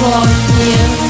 Von mir.